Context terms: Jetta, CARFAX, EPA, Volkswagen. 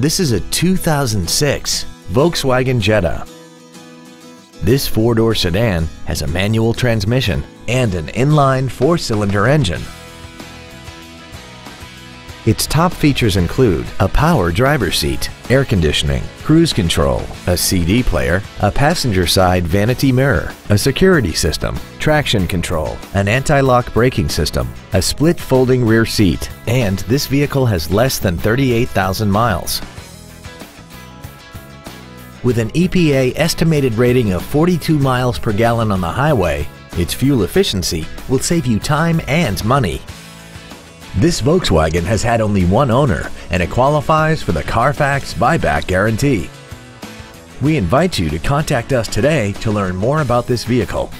This is a 2006 Volkswagen Jetta. This four-door sedan has a manual transmission and an inline four-cylinder engine. Its top features include a power driver's seat, air conditioning, cruise control, a CD player, a passenger side vanity mirror, a security system, traction control, an anti-lock braking system, a split folding rear seat, and this vehicle has less than 38,000 miles. With an EPA estimated rating of 42 miles per gallon on the highway, its fuel efficiency will save you time and money. This Volkswagen has had only one owner, and it qualifies for the CARFAX buyback guarantee. We invite you to contact us today to learn more about this vehicle.